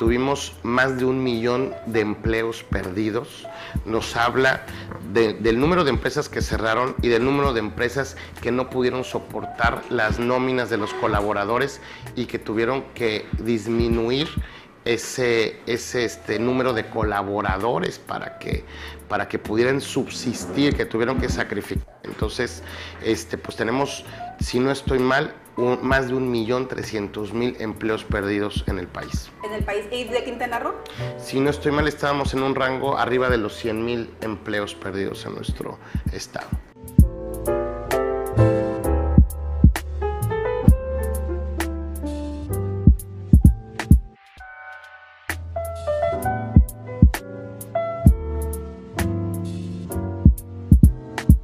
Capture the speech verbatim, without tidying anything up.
tuvimos más de un millón de empleos perdidos. Nos habla de, del número de empresas que cerraron y del número de empresas que no pudieron soportar las nóminas de los colaboradores y que tuvieron que disminuir ese, ese este, número de colaboradores para que, para que pudieran subsistir, que tuvieron que sacrificar. Entonces, este, pues tenemos, si no estoy mal, un, más de un millón trescientos mil empleos perdidos en el país. ¿En el país? ¿Y de Quintana Roo? Si no estoy mal, estábamos en un rango arriba de los cien mil empleos perdidos en nuestro estado.